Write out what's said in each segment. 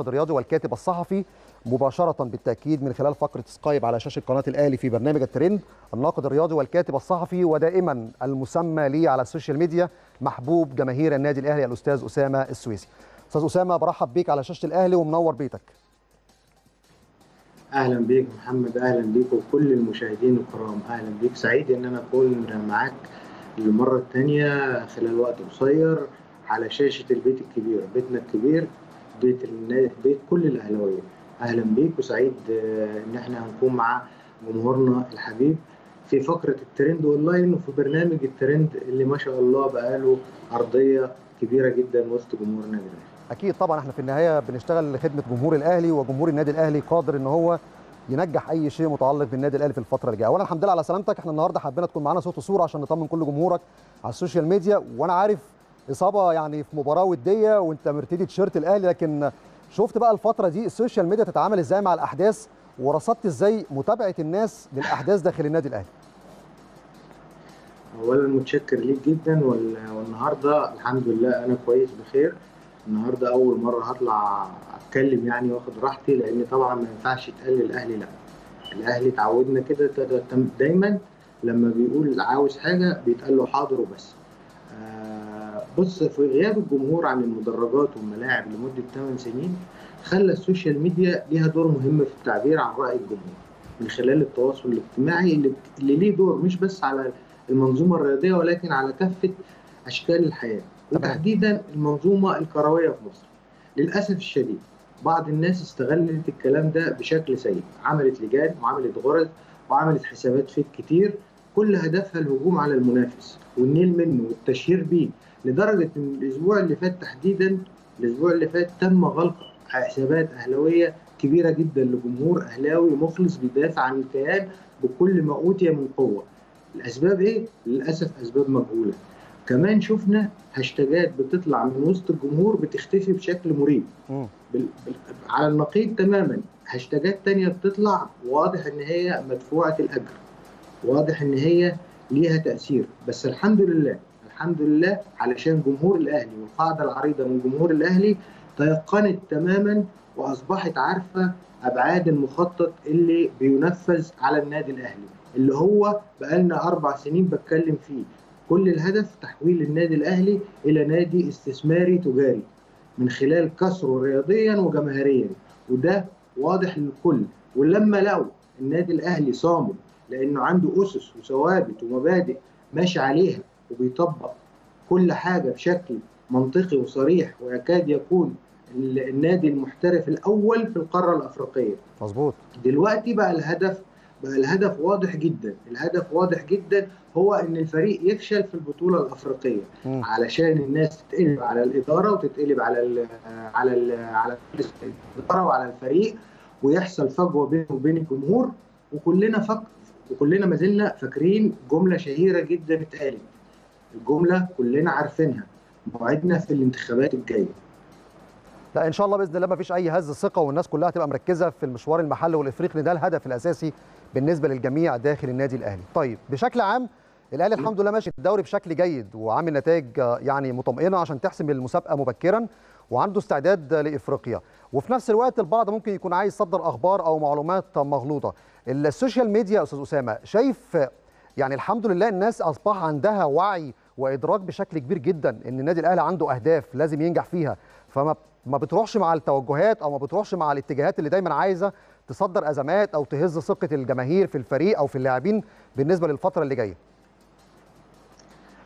الرياضي والكاتب الصحفي مباشرة بالتأكيد من خلال فقرة سكايب على شاشة قناة الأهلي في برنامج الترند. الناقد الرياضي والكاتب الصحفي ودائما المسمى لي على السوشيال ميديا محبوب جماهير النادي الأهلي الأستاذ أسامة السويسي. أستاذ أسامة برحب بيك على شاشة الأهلي ومنور بيتك. أهلا بيك محمد، أهلا بيك وكل المشاهدين الكرام، أهلا بيك. سعيد إن أنا أكون معاك للمرة الثانية خلال وقت قصير على شاشة البيت الكبير، بيتنا الكبير، بيت كل الأهلاوية. أهلا بيك وسعيد إن احنا هنكون مع جمهورنا الحبيب في فقرة الترند أونلاين وفي برنامج الترند اللي ما شاء الله بقاله أرضية كبيرة جدا وسط جمهور النادي الأهلي. أكيد طبعا احنا في النهاية بنشتغل لخدمة جمهور الأهلي، وجمهور النادي الأهلي قادر إن هو ينجح أي شيء متعلق بالنادي الأهلي في الفترة الجاية. وأنا الحمد لله على سلامتك، احنا النهارده حبينا تكون معانا صوت وصورة عشان نطمن كل جمهورك على السوشيال ميديا. وأنا عارف إصابة يعني في مباراة ودية وأنت مرتدي تيشيرت الأهلي، لكن شفت بقى الفترة دي السوشيال ميديا تتعامل ازاي مع الأحداث، ورصدت ازاي متابعة الناس للأحداث داخل النادي الأهلي؟ أولا متشكر ليك جدا، والنهارده الحمد لله أنا كويس بخير. النهارده أول مرة هطلع أتكلم يعني واخد راحتي، لأن طبعا ما ينفعش تقلل الأهلي، لا الأهلي اتعودنا كده دايما لما بيقول عاوز حاجة بيتقال له حاضر وبس. بص، في غياب الجمهور عن المدرجات والملاعب لمده 8 سنين خلى السوشيال ميديا ليها دور مهم في التعبير عن راي الجمهور من خلال التواصل الاجتماعي اللي ليه دور مش بس على المنظومه الرياضيه ولكن على كافه اشكال الحياه وتحديدا المنظومه الكرويه في مصر. للاسف الشديد بعض الناس استغلت الكلام ده بشكل سيء، عملت لجان وعملت غرز وعملت حسابات فيك كتير كل هدفها الهجوم على المنافس والنيل منه والتشهير بيه، لدرجه ان الاسبوع اللي فات تم غلق حسابات اهلاويه كبيره جدا لجمهور اهلاوي مخلص بيدافع عن الكيان بكل ما اوتي من قوه. الاسباب ايه؟ للاسف اسباب مجهوله. كمان شفنا هاشتاجات بتطلع من وسط الجمهور بتختفي بشكل مريب. على النقيض تماما هاشتاجات ثانيه بتطلع واضح ان هي مدفوعه الاجر، واضح ان هي ليها تاثير. بس الحمد لله علشان جمهور الأهلي والقاعدة العريضة من جمهور الأهلي تيقنت تماما وأصبحت عارفة أبعاد المخطط اللي بينفذ على النادي الأهلي، اللي هو بقالنا 4 سنين بتكلم فيه، كل الهدف تحويل النادي الأهلي إلى نادي استثماري تجاري من خلال كسره رياضيا وجماهيريا، وده واضح للكل. ولما لقوا النادي الأهلي صامد لأنه عنده أسس وثوابت ومبادئ ماشي عليها وبيطبق كل حاجة بشكل منطقي وصريح، ويكاد يكون النادي المحترف الأول في القارة الأفريقية. مظبوط. دلوقتي بقى الهدف واضح جدا، الهدف واضح جدا هو إن الفريق يفشل في البطولة الأفريقية علشان الناس تتقلب على الإدارة وتتقلب على الإدارة وعلى الفريق، ويحصل فجوة بينه وبين الجمهور. وكلنا ما زلنا فاكرين جملة شهيرة جدا اتقالت، الجملة كلنا عارفينها، موعدنا في الانتخابات الجاية. لا ان شاء الله باذن الله ما فيش اي هز ثقه، والناس كلها هتبقى مركزه في المشوار المحلي والافريقي، ده الهدف الاساسي بالنسبه للجميع داخل النادي الاهلي. طيب بشكل عام الاهلي الحمد لله ماشي الدوري بشكل جيد وعامل نتائج يعني مطمئنه عشان تحسم المسابقه مبكرا، وعنده استعداد لافريقيا، وفي نفس الوقت البعض ممكن يكون عايز يصدر اخبار او معلومات مغلوطه. السوشيال ميديا يا استاذ اسامه شايف يعني الحمد لله الناس اصبح عندها وعي وادراك بشكل كبير جدا ان النادي الاهلي عنده اهداف لازم ينجح فيها، فما بتروحش مع التوجهات او ما بتروحش مع الاتجاهات اللي دايما عايزه تصدر ازمات او تهز ثقه الجماهير في الفريق او في اللاعبين بالنسبه للفتره اللي جايه.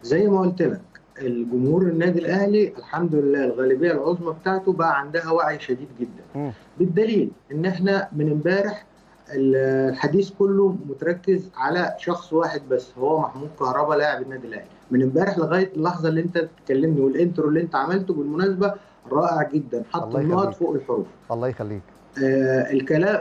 زي ما قلت لك الجمهور النادي الاهلي الحمد لله الغالبيه العظمى بتاعته بقى عندها وعي شديد جدا، بالدليل ان احنا من امبارح الحديث كله متركز على شخص واحد بس، هو محمود كهرباء لاعب النادي الاهلي. من امبارح لغايه اللحظه اللي انت بتكلمني، والانترو اللي انت عملته بالمناسبه رائع جدا، حط النقط فوق الحروف. الله يخليك.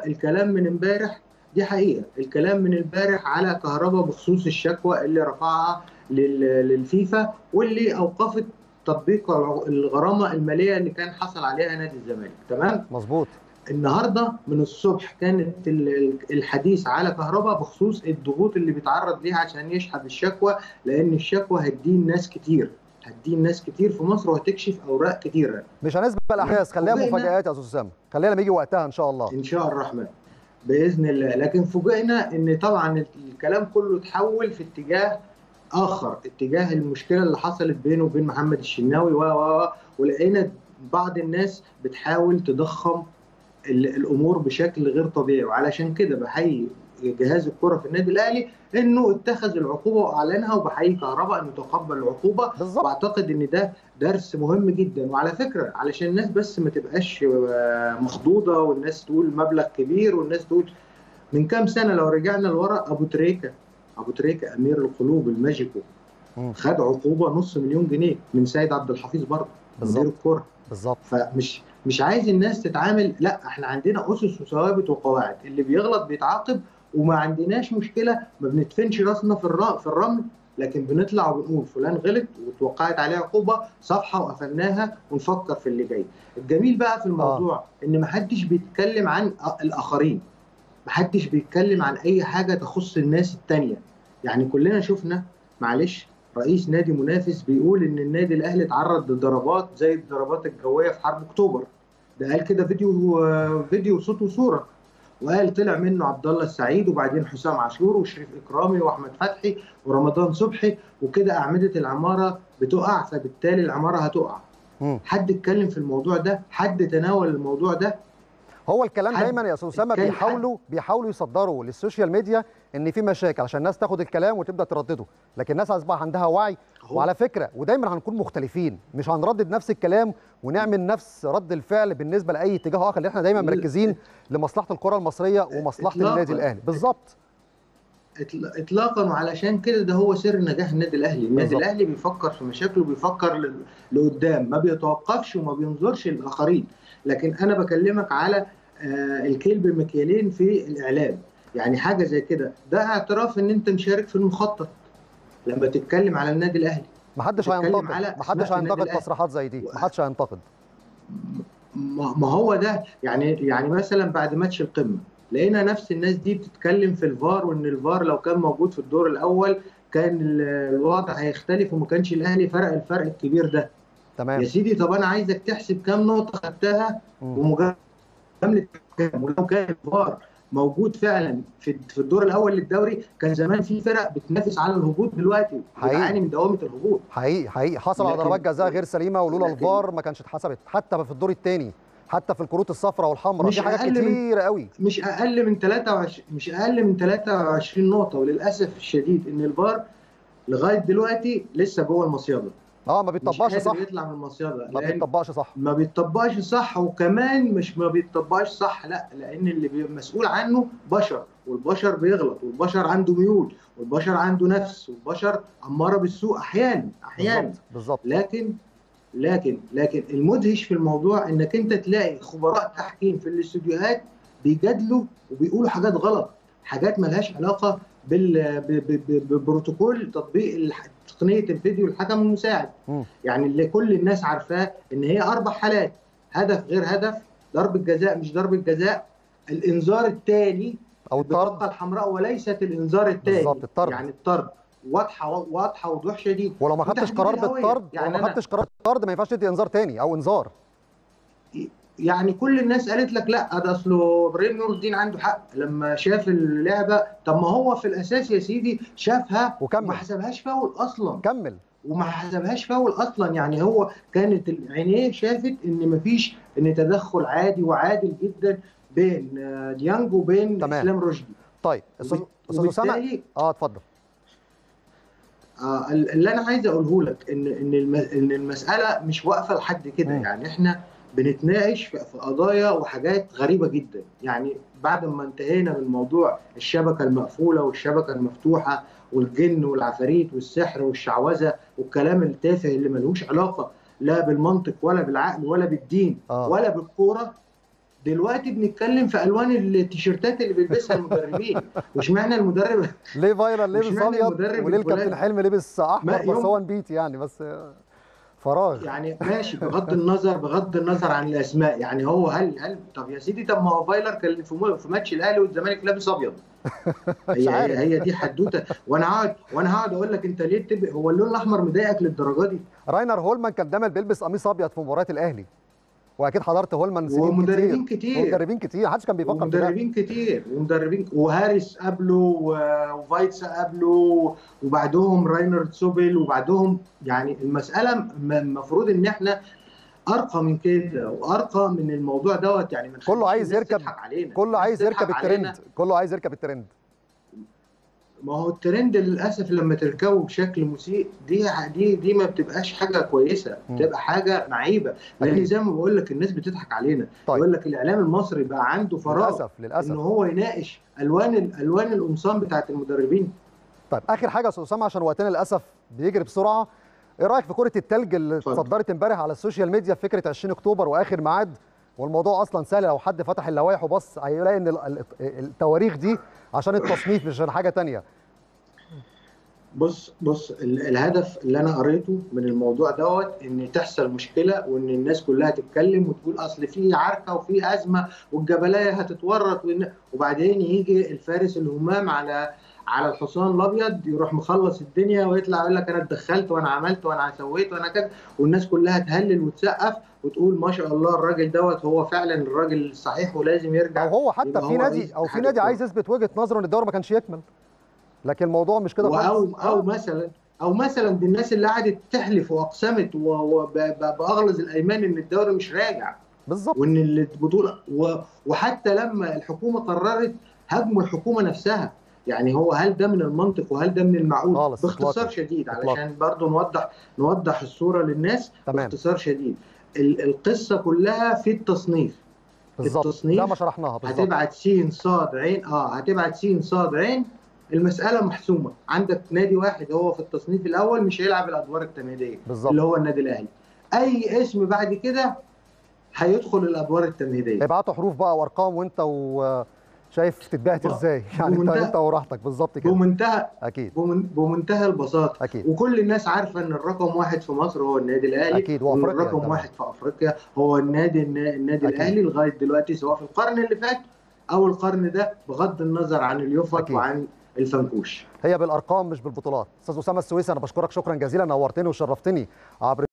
الكلام من امبارح دي حقيقه، الكلام من امبارح على كهرباء بخصوص الشكوى اللي رفعها للفيفا واللي اوقفت تطبيق الغرامه الماليه اللي كان حصل عليها نادي الزمالك، تمام؟ مظبوط. النهارده من الصبح كانت الحديث على كهرباء بخصوص الضغوط اللي بيتعرض ليها عشان يشحب الشكوى، لان الشكوى هتدين ناس كتير، هتدين ناس كتير في مصر وهتكشف اوراق كتيره. مش هنسبق الاحداث، خليها مفاجآت يا استاذ اسامه، خليها لما يجي وقتها ان شاء الله. ان شاء الرحمن باذن الله. لكن فوجئنا ان طبعا الكلام كله اتحول في اتجاه اخر، اتجاه المشكله اللي حصلت بينه وبين محمد الشناوي ولقينا بعض الناس بتحاول تضخم الامور بشكل غير طبيعي. وعلشان كده بحيي جهاز الكره في النادي الاهلي انه اتخذ العقوبه واعلنها، وبحيي كهرباء انه تقبل العقوبه بالزبط. واعتقد ان ده درس مهم جدا. وعلى فكره علشان الناس بس ما تبقاش مخضوضه والناس تقول مبلغ كبير والناس تقول، من كام سنه لو رجعنا لورا ابو تريكة امير القلوب الماجيكو خد عقوبه $500,000 من سيد عبد الحفيظ برضه مدير الكره بالظبط. فمش عايز الناس تتعامل، لا احنا عندنا اسس وثوابت وقواعد، اللي بيغلط بيتعاقب، وما عندناش مشكله، ما بندفنش راسنا في الرمل، لكن بنطلع وبنقول فلان غلط واتوقعت عليه عقوبه، صفحه وقفلناها ونفكر في اللي جاي. الجميل بقى في الموضوع ان ما حدش بيتكلم عن الاخرين، ما حدش بيتكلم عن اي حاجه تخص الناس الثانيه. يعني كلنا شفنا معلش رئيس نادي منافس بيقول ان النادي الاهلي اتعرض لضربات زي الضربات الجويه في حرب اكتوبر، ده قال كده فيديو صوت وصوره، وقال طلع منه عبد الله السعيد وبعدين حسام عاشور وشريف اكرامي واحمد فتحي ورمضان صبحي، وكده اعمده العماره بتقع فبالتالي العماره هتقع. حد اتكلم في الموضوع ده؟ حد تناول الموضوع ده؟ هو الكلام دايما يا استاذ اسامه بيحاولوا يصدروا للسوشيال ميديا ان في مشاكل عشان الناس تاخد الكلام وتبدا تردده، لكن الناس اصبح عندها وعي. وعلى فكره ودايما هنكون مختلفين، مش هنردد نفس الكلام ونعمل نفس رد الفعل بالنسبه لاي اتجاه اخر، اللي احنا دايما مركزين لمصلحه الكره المصريه ومصلحه النادي الاهلي بالظبط اطلاقا. وعلشان كده ده هو سر نجاح النادي الاهلي، النادي الاهلي بيفكر في مشاكله، بيفكر لقدام، ما بيتوقفش وما بينظرش للاخرين. لكن انا بكلمك على الكيل بمكيالين في الاعلام، يعني حاجه زي كده ده اعتراف ان انت مشارك في المخطط. لما تتكلم على النادي الاهلي محدش هينتقد، محدش هينتقد تصريحات زي دي، محدش هينتقد. ما هو ده يعني مثلا بعد ماتش القمه لقينا نفس الناس دي بتتكلم في الفار، وان الفار لو كان موجود في الدور الاول كان الوضع هيختلف وما كانش الاهلي فرق الفرق الكبير ده. تمام يا سيدي، طب انا عايزك تحسب كام نقطه خدتها ومجامله كام. ولو كان الفار موجود فعلا في الدور الاول للدوري كان زمان في فرق بتنافس على الهبوط دلوقتي بتعاني من دوامه الهبوط. حقيقي حصل على ضربات جزاء غير سليمه ولولا الفار ما كانش اتحسبت، حتى في الدور الثاني، حتى في الكروت الصفراء والحمراء، في حاجات كتير قوي. مش اقل من 23 نقطه، وللاسف الشديد ان الفار لغايه دلوقتي لسه جوه المصيده. ما بيطبقش صح، بيطلع من المصيده، ما بيطبقش صح. وكمان مش ما بيطبقش صح، لا، لان اللي مسؤول عنه بشر، والبشر بيغلط، والبشر عنده ميول، والبشر عنده نفس، والبشر اماره بالسوء احيانا بالظبط. لكن المدهش في الموضوع انك انت تلاقي خبراء تحكيم في الاستوديوهات بيجادلوا وبيقولوا حاجات غلط، حاجات مالهاش علاقه ببروتوكول تطبيق تقنيه الفيديو الحكم المساعد. يعني اللي كل الناس عارفاه ان هي 4 حالات، هدف غير هدف، ضربه جزاء مش ضربه جزاء، الانذار الثاني او الطرد الحمراء وليست الانذار الثاني، يعني الطرد واضحه وضوح شديد. ولو ما خدتش قرار بالطرد، يعني ما خدتش قرار بالطرد ما ينفعش تدي انذار ثاني او انذار. يعني كل الناس قالت لك لا ده اصله ابراهيم نور الدين عنده حق لما شاف اللعبه. طب ما هو في الاساس يا سيدي شافها وما حسبهاش فاول اصلا، يعني هو كانت عينيه شافت ان مفيش، ان تدخل عادي وعادل جدا بين ديانج وبين اسلام رشدي. طيب استاذ اسامه اتفضل. اللي انا عايز اقوله لك ان المساله مش واقفه لحد كده، يعني احنا بنتناقش في قضايا وحاجات غريبه جدا. يعني بعد ما انتهينا من موضوع الشبكه المقفوله والشبكه المفتوحه والجن والعفاريت والسحر والشعوذه والكلام التافه اللي ملوش علاقه لا بالمنطق ولا بالعقل ولا بالدين ولا بالكوره، دلوقتي بنتكلم في الوان التيشيرتات اللي بيلبسها المدربين. واشمعنى المدرب ليه فايلر لبس ابيض وليه الكابتن حلمي لبس احمر، بس هو نبيت يعني، بس فراغ يعني. ماشي، بغض النظر عن الاسماء يعني. هو هل طب يا سيدي، طب ما هو فايلر كان في ماتش الاهلي والزمالك لابس ابيض. هي دي حدوته. وانا هقعد اقول لك انت ليه هو اللون الاحمر مضايقك للدرجه دي؟ راينر هولمان كان دايما بيلبس قميص ابيض في مباريات الاهلي، واكيد حضرت هولمان سنين ومدربين كتير محدش كان بيفكر ومدربين كتير وهاريس قبله وفايتسا قبله وبعدهم راينرد سوبل وبعدهم، يعني المساله المفروض ان احنا ارقى من كده وارقى من الموضوع دوت يعني. من كله عايز يركب الترند، كله عايز يركب الترند. ما هو الترند للاسف لما تركبه بشكل مسيء دي ما بتبقاش حاجه كويسه، بتبقى حاجه معيبه. لكن زي ما بقول لك الناس بتضحك علينا. طيب. يقول لك الاعلام المصري بقى عنده فراغ للأسف. ان هو يناقش الوان القمصان بتاعت المدربين. طيب اخر حاجه يا استاذ اسامه عشان وقتنا للاسف بيجري بسرعه، ايه رايك في كره الثلج اللي اتصدرت امبارح على السوشيال ميديا بفكره 20 اكتوبر واخر ميعاد؟ والموضوع اصلا سهل، لو حد فتح اللوائح وبص هيلاقي ان التواريخ دي عشان التصنيف مش عشان حاجه ثانيه. بص الهدف اللي انا قريته من الموضوع دوت ان تحصل مشكله وان الناس كلها تتكلم وتقول اصل في عركه وفي ازمه والجبلايه هتتورط، وبعدين يجي الفارس الهمام على الحصان الابيض يروح مخلص الدنيا ويطلع يقول لك انا اتدخلت وانا عملت وانا سويت وانا كده، والناس كلها تهلل وتسقف وتقول ما شاء الله الراجل دوت هو فعلا الراجل الصحيح ولازم يرجع. او هو حتى في نادي عايز يثبت وجهه نظره ان الدوري ما كانش يكمل، لكن الموضوع مش كده خالص. او مثلا دي الناس اللي قعدت تحلف واقسمت باغلظ الايمان ان الدوري مش راجع بالظبط، وان البطوله وحتى لما الحكومه قررت هجموا الحكومه نفسها. يعني هو هل ده من المنطق وهل ده من المعقول؟ باختصار شديد علشان برضو نوضح الصوره للناس. باختصار شديد القصه كلها في التصنيف بالظبط. التصنيف ده ما شرحناها بالظبط. هتبعت س ص ع المساله محسومه، عندك نادي واحد هو في التصنيف الاول مش هيلعب الادوار التمهيديه اللي هو النادي الاهلي، اي اسم بعد كده هيدخل الادوار التمهيديه. ابعتوا حروف بقى وارقام وانت شايف تتبعت ازاي يعني، انت وراحتك بالظبط كده. بمنتهى البساطه أكيد. وكل الناس عارفه ان الرقم واحد في مصر هو النادي الاهلي أكيد، والرقم واحد في افريقيا هو النادي الاهلي لغايه دلوقتي، سواء في القرن اللي فات او القرن ده، بغض النظر عن اليوفا وعن الفنكوش. هي بالارقام مش بالبطولات. استاذ اسامه السويسى انا بشكرك شكرا جزيلا، نورتني وشرفتني عبر